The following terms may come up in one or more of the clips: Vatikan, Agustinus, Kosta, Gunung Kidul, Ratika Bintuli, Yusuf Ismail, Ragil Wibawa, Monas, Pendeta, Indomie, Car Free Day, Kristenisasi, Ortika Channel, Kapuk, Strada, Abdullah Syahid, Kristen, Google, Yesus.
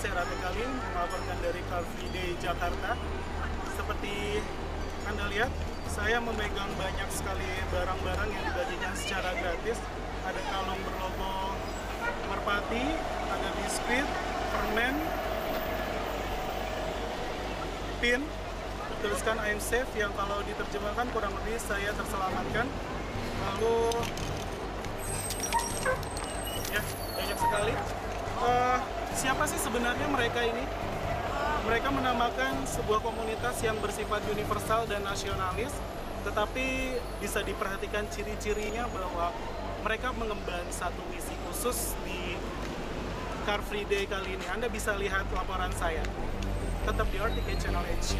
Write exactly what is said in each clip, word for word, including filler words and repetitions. Saya Ragil kali melaporkan dari Car Free Day Jakarta. Seperti Anda lihat, saya memegang banyak sekali barang-barang yang dibagikan secara gratis. Ada kalung berlogo merpati, ada biskuit, permen, pin, tuliskan I'm safe yang kalau diterjemahkan kurang lebih saya terselamatkan. Lalu, ya banyak sekali. Uh, siapa sih sebenarnya mereka ini? Mereka menamakan sebuah komunitas yang bersifat universal dan nasionalis, tetapi bisa diperhatikan ciri-cirinya bahwa mereka mengemban satu misi khusus di Car Free Day kali ini. Anda bisa lihat laporan saya. Tetap di Ortega Channel H.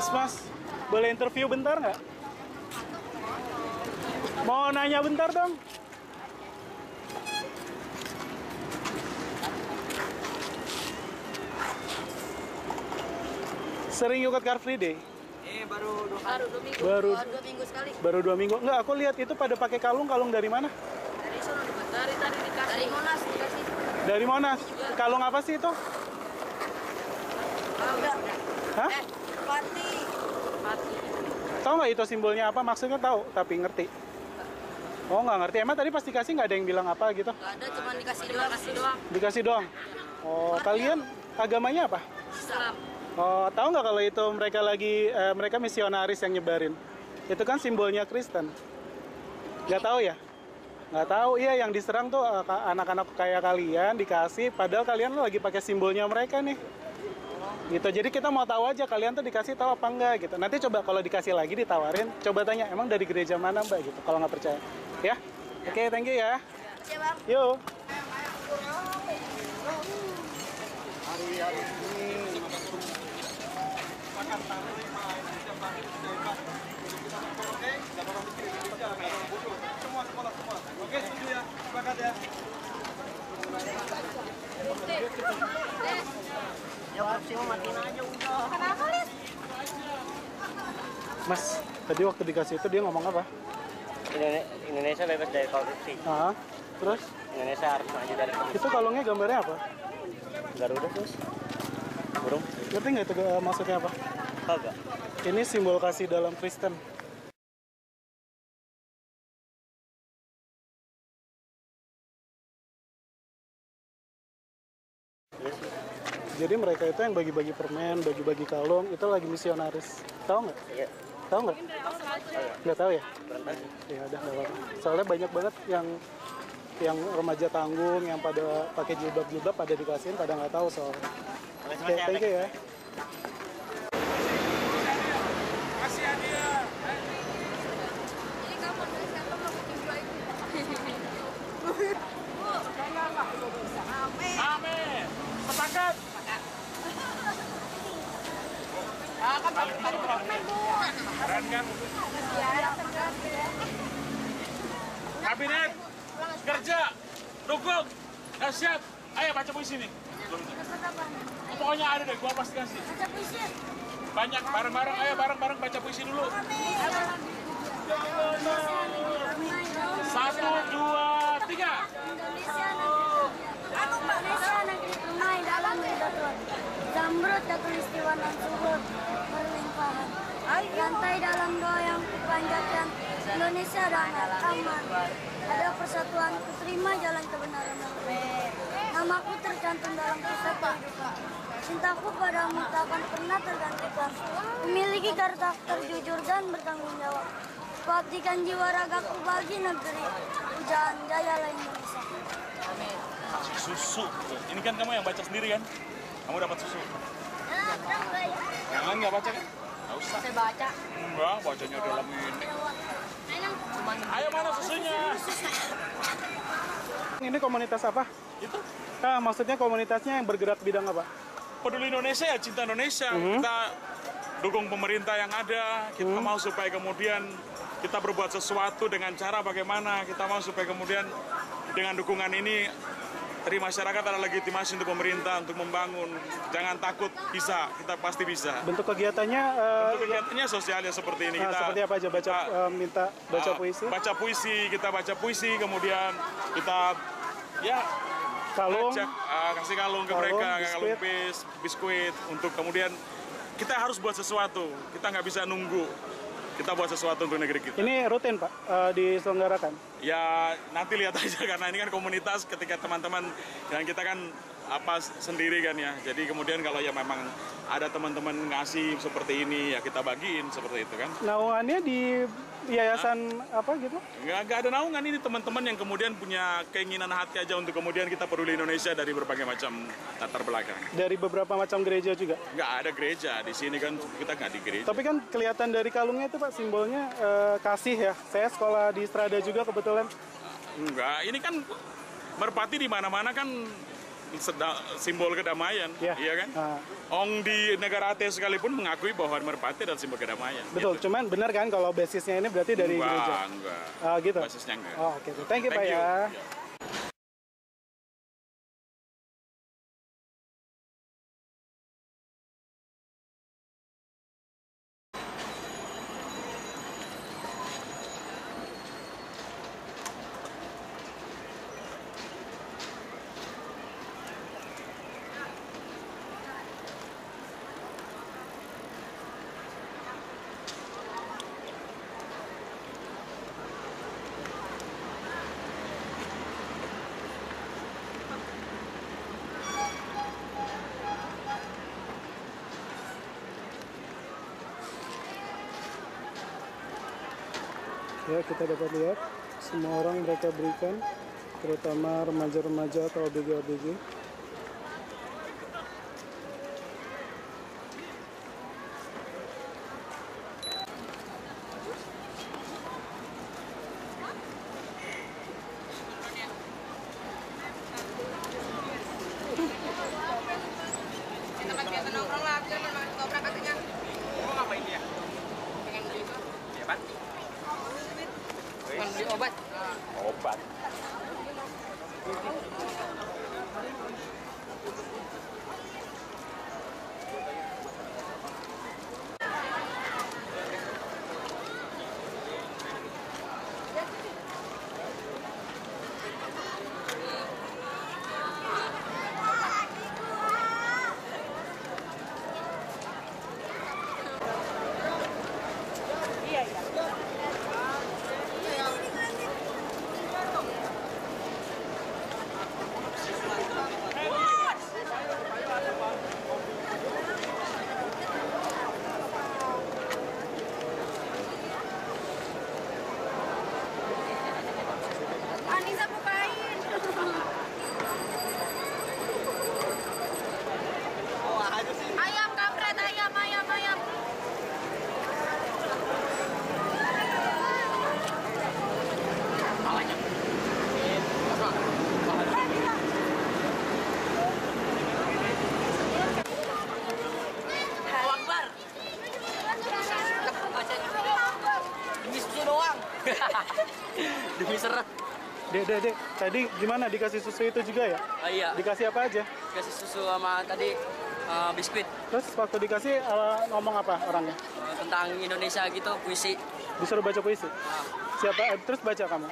Mas, mas, boleh interview bentar nggak? Mau nanya bentar dong. Sering ikut Car Free Day? Eh, baru dua, baru dua minggu. Baru, baru dua minggu sekali. Baru dua minggu. Nggak, aku lihat itu pada pakai kalung. Kalung dari mana? Dari sono, dari tadi dikasih. Dari Monas dikasih. Dari Monas. Kalung apa sih itu? Oh, enggak. Hah? Eh. Pati. Pati. Tahu nggak itu simbolnya apa? Maksudnya tahu, tapi ngerti. Oh, nggak ngerti. Emang tadi pas dikasih nggak ada yang bilang apa gitu? Nggak ada, cuma dikasih doang. Dikasih doang? Oh, Pati. Kalian agamanya apa? Islam. Oh, tahu nggak kalau itu mereka lagi, eh, mereka misionaris yang nyebarin? Itu kan simbolnya Kristen. Nggak tahu ya? Nggak tahu, iya yang diserang tuh anak-anak kaya kalian dikasih, padahal kalian lagi pakai simbolnya mereka nih. Gitu, jadi kita mau tahu aja kalian tuh dikasih tahu apa enggak gitu. Nanti coba kalau dikasih lagi ditawarin, coba tanya emang dari gereja mana mbak gitu. Kalau nggak percaya, ya. Oke, okay, thank you ya. Yuk. Oke, setuju ya. Sepakat ya. Mas, tadi waktu dikasih itu dia ngomong apa? Indonesia bebas dari korupsi. Ah, terus? Indonesia harus maju dari korupsi. Itu kalungnya gambarnya apa? Garuda terus. Burung. Ngerti nggak itu maksudnya apa? Kagak. Ini simbol kasih dalam Kristen. Jadi mereka itu yang bagi-bagi permen, bagi-bagi kalung, itu lagi misionaris. Tahu nggak? Iya. Tahu nggak? Nggak tahu ya? Ya udah, nggak apa-apa. Soalnya banyak banget yang yang remaja tanggung, yang pada pakai jilbab-jilbab, pada dikasihin, pada nggak tahu soalnya. Oke, thank you ya. Kasih hadiah. Ini kamu nulis apa mau jumlah itu? Bu, jangan lah. Amin. Amin. Sepakat. Ah, kan tadi tadi permen, Bu. Keren kan? Iya, keren ya. Kabinet kerja dukung. Nah, siap. Ayo baca puisi nih. Pokoknya ada deh, gua pasti kasih. Baca puisi. banyak bareng-bareng, ayo bareng-bareng baca puisi dulu. Satu, dua, tiga. Indonesia negeri permai dalam ledakan, zamrud katulistiwa nan subur berlimpahan. Lantai dalam doa yang kupanjatkan, Indonesia damai aman. Ada persatuan, kuterima jalan kebenaran. Namaku tercantum dalam pusaka. Cintaku padamu takkan pernah tergantikan. Memiliki karakter jujur dan bertanggung jawab. Kuatkan jiwa ragaku bagi negeri, pujaan jayalah Indonesia. Amin. Susu, ini kan kamu yang baca sendiri kan? Kamu dapat susu? Ya, jangan nggak baca kan? Nggak usah. Saya baca. Enggak, bacanya dalam ini. Ayo mana susunya? Ini komunitas apa? Itu? Nah, maksudnya komunitasnya yang bergerak bidang apa? Peduli Indonesia ya, cinta Indonesia. Mm-hmm. Kita dukung pemerintah yang ada. Kita mm-hmm. mau supaya kemudian kita berbuat sesuatu dengan cara bagaimana. Kita mau supaya kemudian dengan dukungan ini dari masyarakat ada legitimasi untuk pemerintah untuk membangun. Jangan takut, bisa, kita pasti bisa. Bentuk kegiatannya? Uh, Bentuk kegiatannya sosialnya seperti ini. Nah, kita, seperti apa aja? Baca, kita, uh, minta baca uh, puisi? Baca puisi, kita baca puisi, kemudian kita ya kalung, ajak, uh, kasih kalung ke kalung, mereka, biskuit. kalung bis, biskuit. Untuk kemudian kita harus buat sesuatu, kita nggak bisa nunggu. Kita buat sesuatu untuk negeri kita. Ini rutin, Pak, uh, diselenggarakan? Ya, nanti lihat aja, karena ini kan komunitas ketika teman-teman, dan kita kan apa sendiri kan ya. Jadi kemudian kalau ya memang ada teman-teman ngasih seperti ini, ya kita bagiin seperti itu kan. Naungannya di yayasan nah, apa gitu? Nggak, nggak ada naungan, ini teman-teman yang kemudian punya keinginan hati aja untuk kemudian kita peduli Indonesia dari berbagai macam latar belakang. Dari beberapa macam gereja juga? Nggak ada gereja, di sini kan kita nggak di gereja. Tapi kan kelihatan dari kalungnya itu Pak, simbolnya eh, kasih ya. Saya sekolah di Strada juga kebetulan. Enggak, ini kan merpati di mana-mana kan simbol kedamaian, ya. Iya kan? Nah. Ong di negara ateis sekalipun mengakui bahwa merpati dan simbol kedamaian. Betul, gitu. Cuman benar kan kalau basisnya ini berarti dari enggak, gereja? Enggak, enggak. Oh, gitu? Basisnya enggak. Oh, oke. Okay. Thank you, Pak, ya. Ya, kita dapat lihat semua orang mereka berikan, terutama remaja-remaja atau O B G O B G. Dek, dek, dek, tadi gimana dikasih susu itu juga ya? Oh, iya. Dikasih apa aja? Dikasih susu sama tadi uh, biskuit. Terus waktu dikasih uh, ngomong apa orangnya? Uh, tentang Indonesia gitu, puisi. Disuruh baca puisi? Uh. Siapa? Eh, terus baca kamu?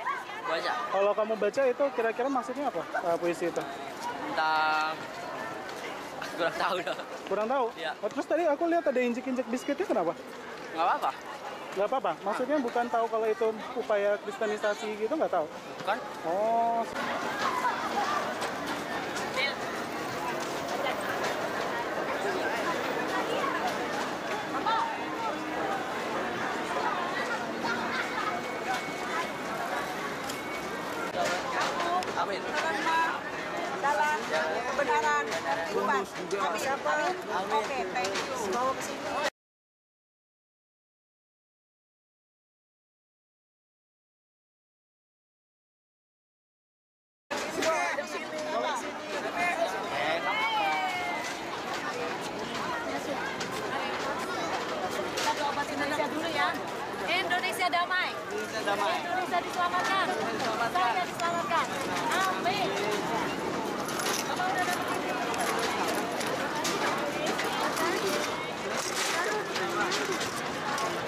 Baca. Kalau kamu baca itu kira-kira maksudnya apa uh, puisi itu? Tentang... kurang tahu dong. Kurang tahu? Iya. Oh, terus tadi aku lihat ada injek-injek biskuitnya, kenapa? Nggak apa-apa. Nggak apa-apa? Maksudnya nah. bukan tahu kalau itu upaya kristenisasi gitu, nggak tahu? Bukan. Oh. Amin. Dalam kebenaran dan kehidupan. Amin. Amin. Oke, thank you. Bawa ke sini. Indonesia damai. Indonesia damai. Indonesia diselamatkan. Saya diselamatkan. Amin.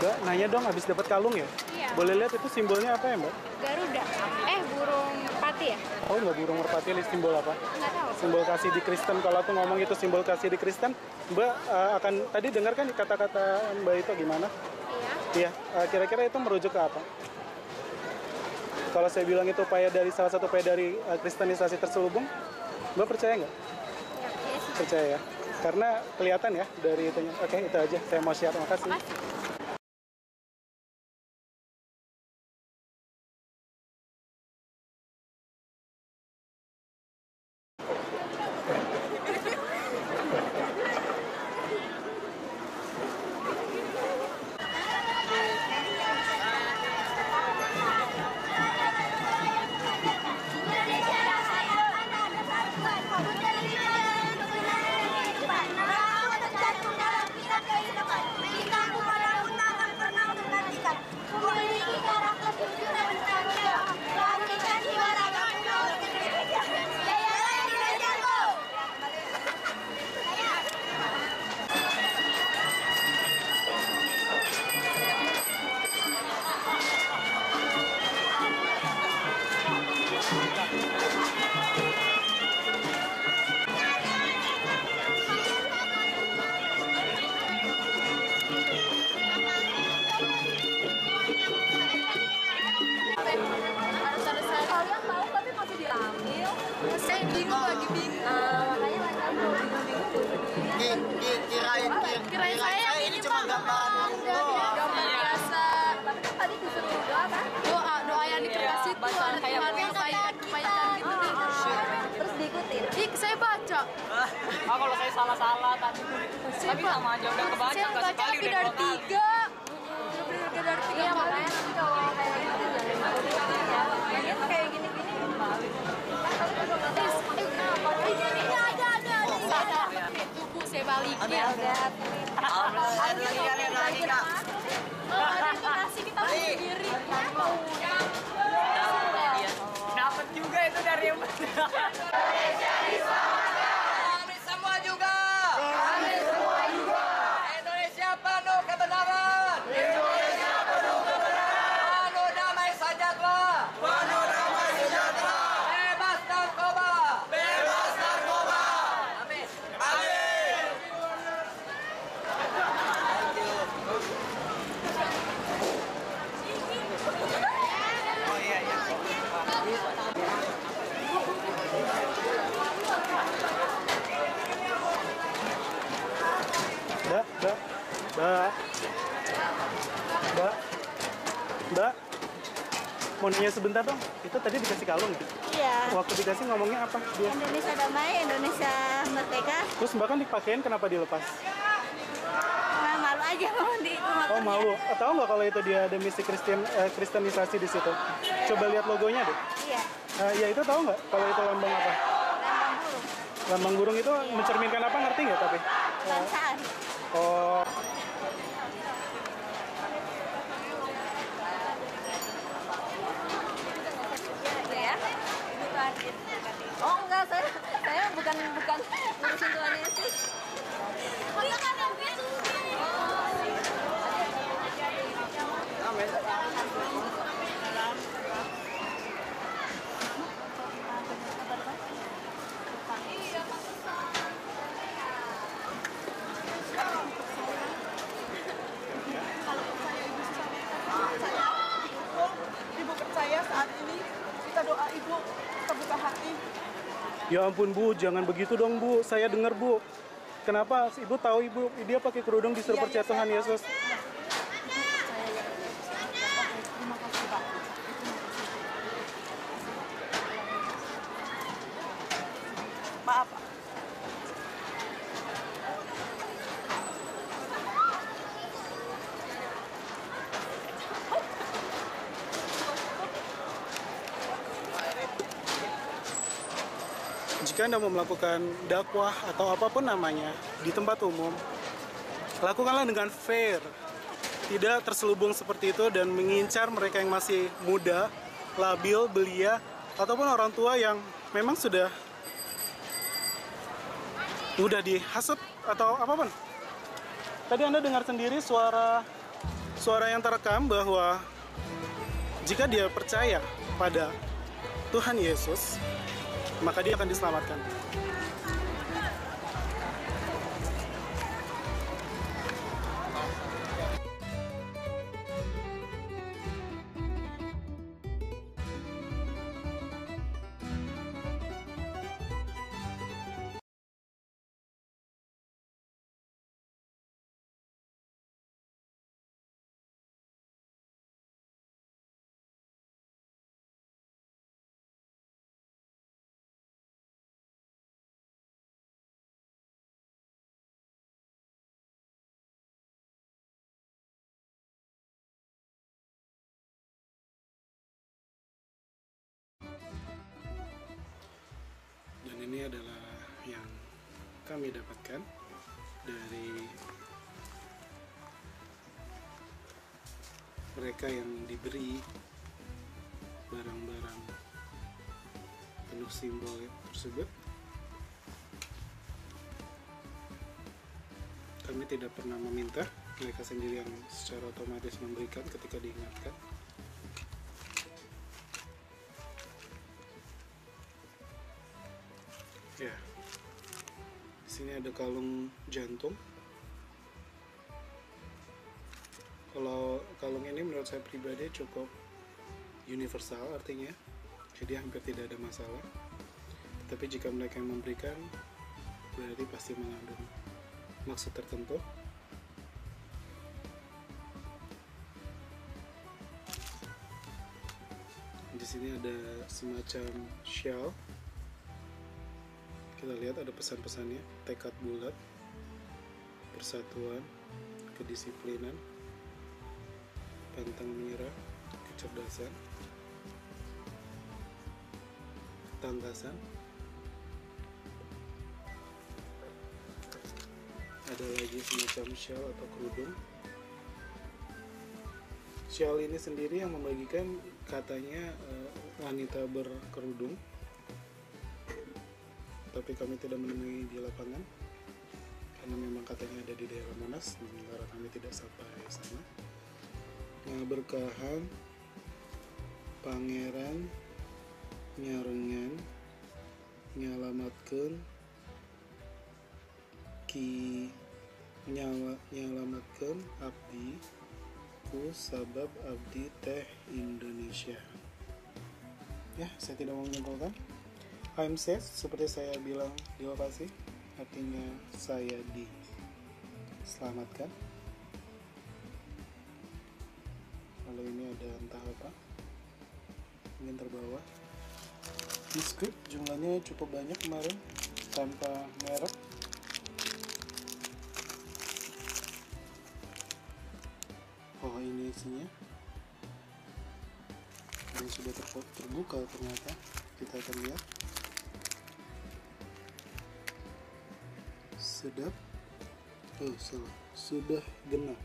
Mbak, nanya dong, habis dapat kalung ya? Iya. Boleh lihat itu simbolnya apa ya, Mbak? Garuda. Eh, burung merpati ya? Oh, nggak burung merpati, simbol apa? Nggak tahu. Simbol kasih di Kristen. Kalau aku ngomong itu simbol kasih di Kristen, Mbak uh, akan tadi dengar kan kata-kata Mbak itu gimana? Iya, kira-kira itu merujuk ke apa? Kalau saya bilang itu upaya dari salah satu upaya dari kristenisasi terselubung, Mbak percaya nggak? Ya, percaya ya, karena kelihatan ya dari itunya. Oke, itu aja. Saya mau share. Makasih. Makasih. Ah, kalau saya salah-salah tadi, tapi sama aja udah kebaca, saya nggak sekali udah dari tiga, udah bener-bener dari tiga makanya nanti kalau kayak gitu jangan malu-maluin, kayak gini-gini malu. Eh, kenapa? Ini ada, ada, ada. Tubuh saya balikin. Ada. Ada kalian lagi nak? Orientasi kita sendiri, mau yang dapat juga itu dari yang benar. Mbak, Mbak, Mbak, Mbak, Mbak, mau nanya sebentar dong, itu tadi dikasih kalung ya? Iya. Waktu dikasih ngomongnya apa? Dia? Indonesia damai, Indonesia merdeka. Terus Mbak kan dipakein, kenapa dilepas? Nah, malu aja mau di rumah. Oh, malu. Tahu nggak kalau itu dia ada misi Kristen, eh, kristenisasi di situ? Coba lihat logonya deh. Iya. Nah, ya itu tahu nggak kalau itu lambang apa? Lambang burung. Lambang burung itu iya. Mencerminkan apa, ngerti nggak tapi? Kebangsaan. Oh. Ya. Oh enggak, saya saya bukan bukan ngurusin Tuhan Yesus. Ya ampun Bu, jangan begitu dong Bu, saya dengar Bu. Kenapa? Ibu tahu Ibu, dia pakai kerudung disuruh percaya Tuhan Yesus. Maaf. Jika Anda mau melakukan dakwah atau apapun namanya di tempat umum, lakukanlah dengan fair. Tidak terselubung seperti itu dan mengincar mereka yang masih muda, labil, belia, ataupun orang tua yang memang sudah mudah dihasut atau apapun. Tadi Anda dengar sendiri suara suara yang terekam bahwa jika dia percaya pada Tuhan Yesus, maka dia akan diselamatkan. Ini adalah yang kami dapatkan dari mereka yang diberi barang-barang penuh simbol tersebut. Kami tidak pernah meminta, mereka sendiri yang secara otomatis memberikan ketika diingatkan. Ya, di sini ada kalung jantung. Kalau kalung ini menurut saya pribadi cukup universal artinya, jadi hampir tidak ada masalah. Tapi jika mereka yang memberikan, berarti pasti mengandung maksud tertentu. Di sini ada semacam shawl. Kita lihat ada pesan-pesannya, tekad bulat, persatuan, kedisiplinan, pantang menyerah, kecerdasan, ketangkasan. Ada lagi semacam shawl atau kerudung. Shawl ini sendiri yang membagikan katanya wanita berkerudung, tapi kami tidak menemui di lapangan karena memang katanya ada di daerah Monas, sementara kami tidak sampai sana. Nah, berkahan, pangeran, nyarengan, nyalamatkeun, ki nyala, nyalamatkeun abdi ku sabab abdi teh Indonesia. Ya, saya tidak mau menyimpulkan. I'm safe, seperti saya bilang di lokasi, artinya saya diselamatkan. Lalu ini ada entah apa, mungkin terbawa. Di script jumlahnya cukup banyak kemarin, tanpa merek. Oh, ini isinya. Ini sudah terbuka ternyata, kita akan lihat. Sedap, oh salah, sudah genap.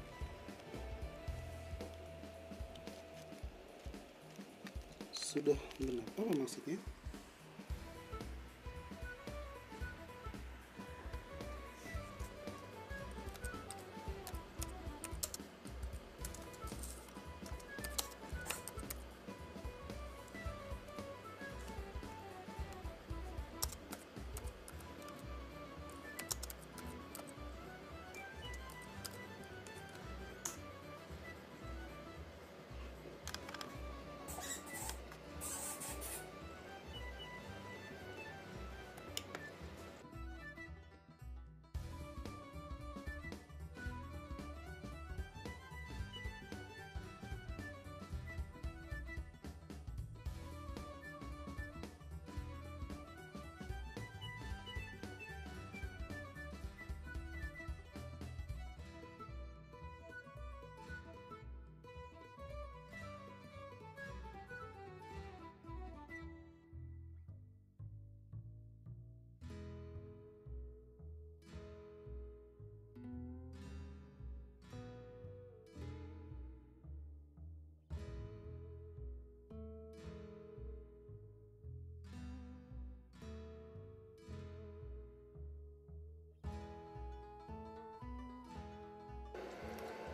Sudah genap, apa maksudnya?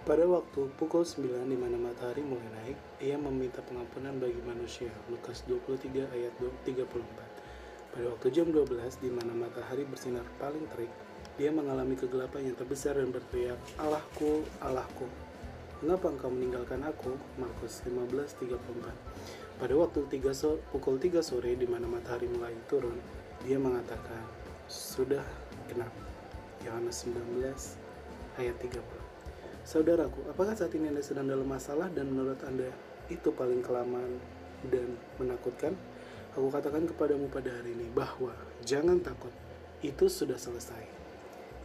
Pada waktu pukul sembilan di mana matahari mulai naik, ia meminta pengampunan bagi manusia. Lukas dua puluh tiga ayat tiga puluh empat. Pada waktu jam dua belas di mana matahari bersinar paling terik, dia mengalami kegelapan yang terbesar dan berteriak, "Allahku, Allahku, mengapa engkau meninggalkan aku?" Markus lima belas tiga puluh empat. Pada waktu tiga so- pukul tiga sore di mana matahari mulai turun, dia mengatakan, "Sudah genap." Yohanes sembilan belas ayat tiga puluh. Saudaraku, apakah saat ini Anda sedang dalam masalah dan menurut Anda itu paling kelamaan dan menakutkan? Aku katakan kepadamu pada hari ini bahwa jangan takut, itu sudah selesai.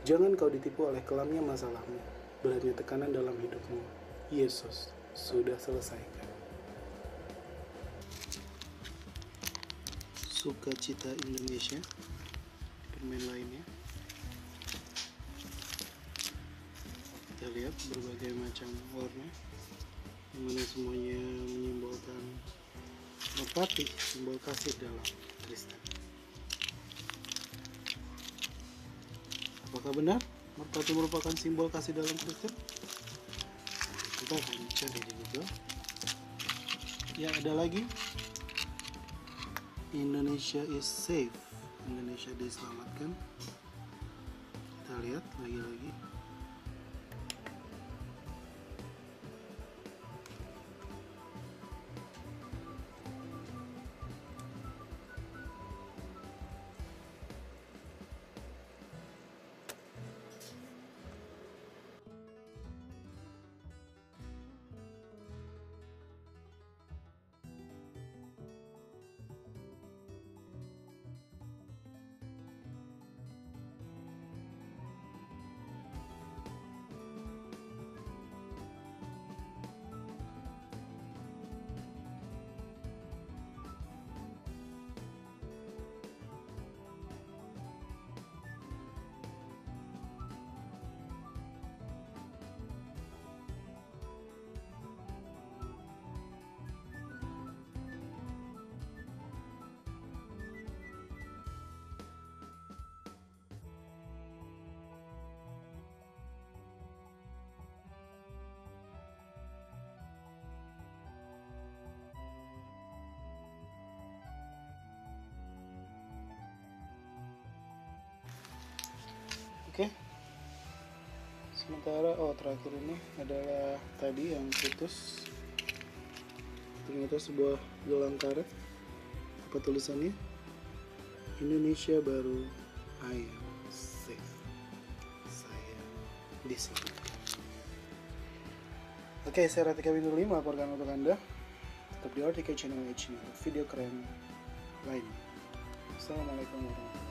Jangan kau ditipu oleh kelamnya masalahmu, beratnya tekanan dalam hidupmu. Yesus sudah selesaikan. Sukacita Indonesia, permen lainnya. Kita lihat berbagai macam warna, dimana semuanya menyimbolkan merpati, simbol kasih dalam Kristen. Apakah benar merpati merupakan simbol kasih dalam Kristen? Kita akan cari di Google. Ya, ada lagi. Indonesia is safe. Indonesia diselamatkan. Kita lihat lagi-lagi. Oke, okay. Sementara oh terakhir ini adalah tadi yang putus, ternyata sebuah gelang karet. Apa tulisannya? Indonesia baru, I am safe, saya diselamatkan. Oke, okay, saya Ratika Bintuli melaporkan untuk Anda. Tetap di Ortika Channel H D untuk video keren lain. Assalamualaikum warahmatullahi wabarakatuh.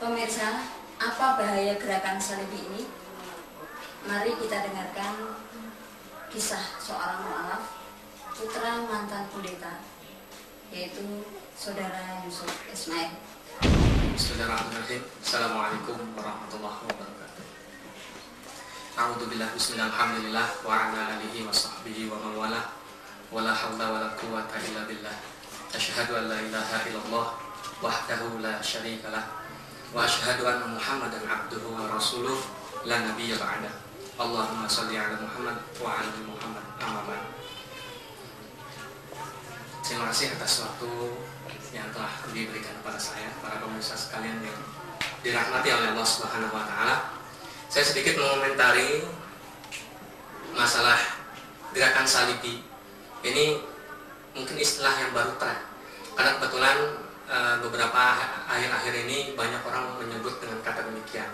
Pemirsa, apa bahaya gerakan salib ini? Mari kita dengarkan kisah seorang mu'alaf, putra mantan pendeta, yaitu saudara Yusuf Ismail. Saudara Al-Hakim, Assalamualaikum warahmatullahi wabarakatuh. A'udzubillah, bismillahirrahmanirrahim, wa ala alihi wa sahbihi wa mawalah, wa la hawla wa la quwwata illa billah. Asyhadu an la ilaha illallah, wahdahu la syarika lah. Wa asyhadu anna Muhammadan abduhu wa rasuluh la nabiyya ba'da. Allahumma shalli ala Muhammad wa ala ali Muhammad. Amin. Terima terima kasih atas waktu yang telah diberikan kepada saya, para pemirsa sekalian yang dirahmati oleh Allah Subhanahu wa Ta'ala. Saya sedikit mengomentari masalah gerakan salibi. Ini mungkin istilah yang baru tren, karena kebetulan e, beberapa akhir-akhir ini banyak orang menyebut dengan kata demikian.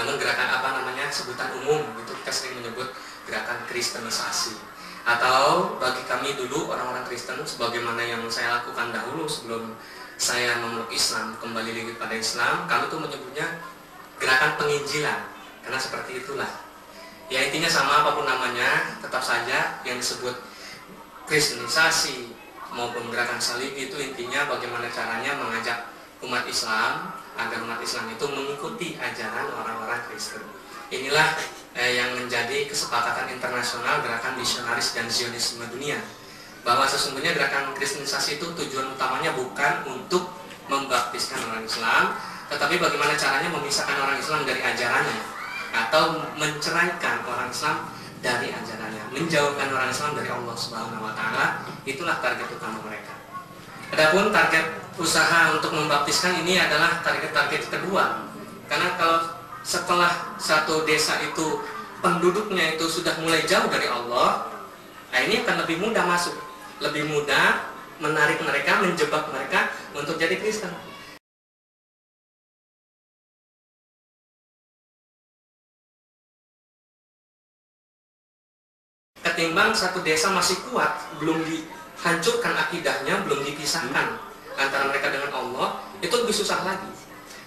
Namun gerakan apa namanya, sebutan umum itu kita sering menyebut gerakan Kristenisasi. Atau bagi kami dulu orang-orang Kristen, sebagaimana yang saya lakukan dahulu sebelum saya memeluk Islam, kembali lagi pada Islam, kami tuh menyebutnya gerakan penginjilan, karena seperti itulah. Ya intinya sama apapun namanya, tetap saja yang disebut Kristenisasi maupun gerakan salib itu intinya bagaimana caranya mengajak umat Islam agar umat Islam itu mengikuti ajaran orang-orang Kristen. Inilah eh, yang menjadi kesepakatan internasional gerakan misionaris dan Zionisme dunia, bahwa sesungguhnya gerakan Kristenisasi itu tujuan utamanya bukan untuk membaptiskan orang Islam, tetapi bagaimana caranya memisahkan orang Islam dari ajarannya, atau menceraikan orang Islam dari ajarannya, menjauhkan orang Islam dari Allah Subhanahu wa Ta'ala. Itulah target utama mereka. Adapun target usaha untuk membaptiskan ini adalah target-target kedua, karena kalau setelah satu desa itu penduduknya itu sudah mulai jauh dari Allah, nah ini akan lebih mudah masuk, lebih mudah menarik mereka, menjebak mereka untuk jadi Kristen. Ketimbang satu desa masih kuat, belum dihancurkan akidahnya, belum dipisahkan antara mereka dengan Allah, itu lebih susah lagi.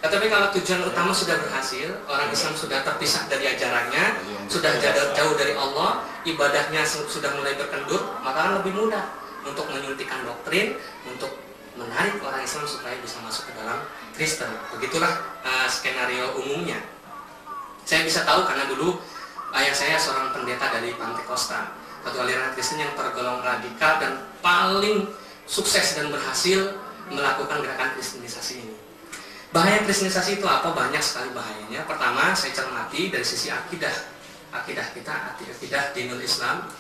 Tetapi kalau tujuan utama sudah berhasil, orang Islam sudah terpisah dari ajarannya, sudah jauh dari Allah, ibadahnya sudah mulai berkendut, maka lebih mudah untuk menyuntikkan doktrin, untuk menarik orang Islam supaya bisa masuk ke dalam Kristen. Begitulah uh, skenario umumnya. Saya bisa tahu karena dulu ayah saya seorang pendeta dari Pantai Kosta, satu aliran Kristen yang tergolong radikal dan paling sukses dan berhasil melakukan gerakan Kristenisasi ini. Bahaya Kristenisasi itu apa? Banyak sekali bahayanya. Pertama, saya cermati dari sisi akidah. Akidah kita, akidah dinul Islam.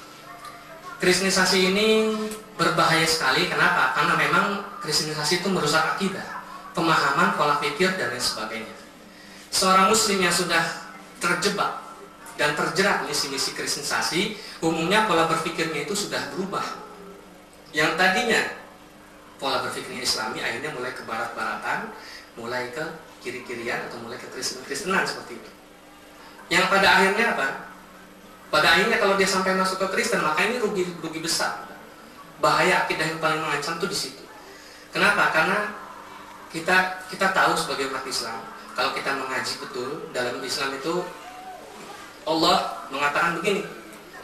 Kristenisasi ini berbahaya sekali. Kenapa? Karena memang Kristenisasi itu merusak akidah, pemahaman, pola pikir, dan lain sebagainya. Seorang muslim yang sudah terjebak dan terjerat misi-misi Kristenisasi, umumnya pola berpikirnya itu sudah berubah. Yang tadinya pola berpikirnya Islami, akhirnya mulai ke barat-baratan, mulai ke kiri-kirian, atau mulai ke Kristen-Kristenan seperti itu. Yang pada akhirnya apa? Pada akhirnya kalau dia sampai masuk ke Kristen, maka ini rugi, rugi besar. Bahaya akidah yang paling mengancam itu di situ. Kenapa? Karena kita kita tahu sebagai umat Islam, kalau kita mengaji betul dalam Islam itu Allah mengatakan begini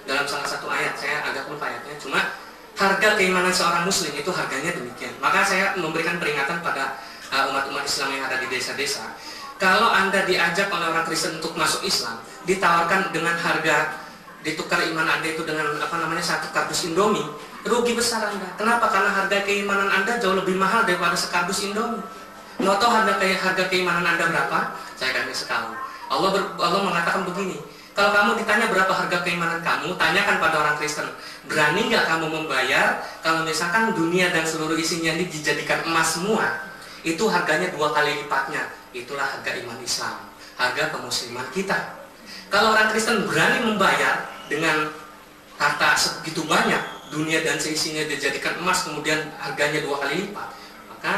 dalam salah satu ayat, saya agak lupa ayatnya, cuma harga keimanan seorang muslim itu harganya demikian. Maka saya memberikan peringatan pada umat-umat Islam yang ada di desa-desa, kalau Anda diajak oleh orang Kristen untuk masuk Islam, ditawarkan dengan harga ditukar iman Anda itu dengan apa namanya satu kardus Indomie, rugi besar Anda. Kenapa? Karena harga keimanan Anda jauh lebih mahal daripada sekardus Indomie. Nggak tahu harga kayak harga keimanan Anda berapa? Saya akan kasih tahu. Allah ber, Allah mengatakan begini, kalau kamu ditanya berapa harga keimanan kamu, tanyakan pada orang Kristen. Berani nggak kamu membayar? Kalau misalkan dunia dan seluruh isinya ini dijadikan emas semua, itu harganya dua kali lipatnya. Itulah harga iman Islam, harga kemusliman kita. Kalau orang Kristen berani membayar dengan harta segitu banyak, dunia dan seisinya dijadikan emas, kemudian harganya dua kali lipat, maka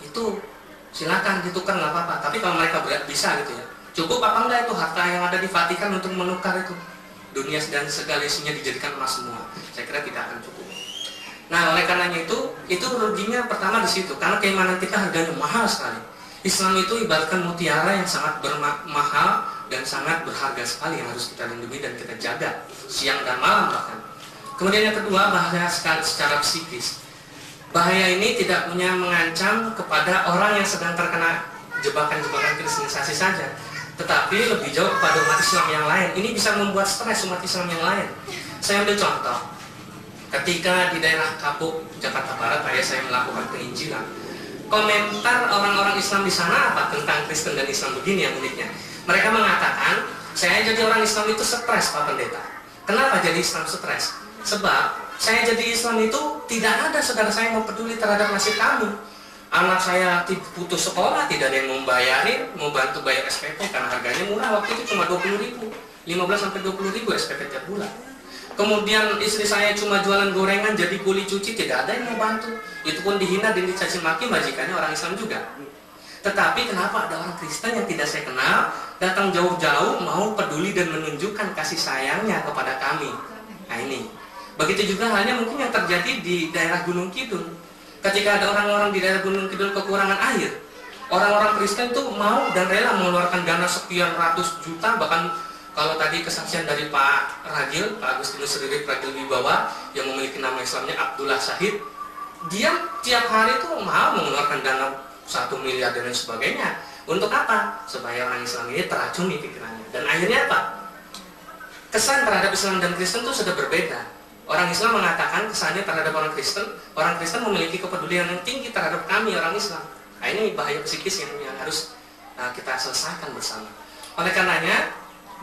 itu silakan ditukar, nggak apa-apa. Tapi kalau mereka bisa gitu ya, cukup apa enggak itu harta yang ada di Vatikan untuk menukar itu, dunia dan segala isinya dijadikan emas semua, saya kira tidak akan cukup. Nah, oleh karenanya itu, itu ruginya pertama di situ, karena keimanan kita harganya mahal sekali. Islam itu ibaratkan mutiara yang sangat bermahal dan sangat berharga sekali, yang harus kita lindungi dan kita jaga siang dan malam bahkan. Kemudian yang kedua, bahaya secara psikis. Bahaya ini tidak punya mengancam kepada orang yang sedang terkena jebakan-jebakan Kristenisasi saja, tetapi lebih jauh kepada umat Islam yang lain. Ini bisa membuat stres umat Islam yang lain. Saya ambil contoh. Ketika di daerah Kapuk, Jakarta Barat, ayah saya melakukan penginjilan, komentar orang-orang Islam di sana apa tentang Kristen dan Islam begini yang uniknya. Mereka mengatakan, saya jadi orang Islam itu stres Pak Pendeta. Kenapa jadi Islam stres? Sebab saya jadi Islam itu tidak ada saudara saya yang peduli terhadap nasib kamu. Anak saya putus sekolah, tidak ada yang membayarin, membantu bayar S P P karena harganya murah waktu itu cuma dua puluh ribu, lima belas sampai dua puluh ribu S P P tiap bulan. Kemudian istri saya cuma jualan gorengan jadi kuli cuci, tidak ada yang membantu. Itu pun dihina dan dicaci maki majikannya orang Islam juga. Tetapi kenapa ada orang Kristen yang tidak saya kenal datang jauh-jauh mau peduli dan menunjukkan kasih sayangnya kepada kami? Nah ini, begitu juga halnya mungkin yang terjadi di daerah Gunung Kidul. Ketika ada orang-orang di daerah Gunung Kidul kekurangan air, orang-orang Kristen itu mau dan rela mengeluarkan dana sekian ratus juta. Bahkan kalau tadi kesaksian dari Pak Ragil, Pak Agustinus Ragil Wibawa yang memiliki nama Islamnya Abdullah Syahid, dia tiap hari itu mau mengeluarkan dana satu miliar dan lain sebagainya. Untuk apa? Supaya orang Islam ini teracuni pikirannya. Dan akhirnya apa? Kesan terhadap Islam dan Kristen itu sudah berbeda. Orang Islam mengatakan kesannya terhadap orang Kristen, orang Kristen memiliki kepedulian yang tinggi terhadap kami orang Islam. Nah ini bahaya psikis yang, yang harus nah, kita selesaikan bersama. Oleh karenanya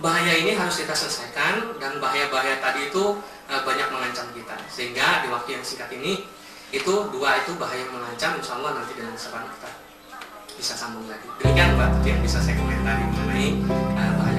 bahaya ini harus kita selesaikan. Dan bahaya-bahaya tadi itu nah, banyak mengancam kita. Sehingga di waktu yang singkat ini itu dua itu bahaya mengancam, insya Allah nanti dengan saran kita bisa sambung lagi. Demikian Pak yang bisa saya komentari mengenai uh, bahaya.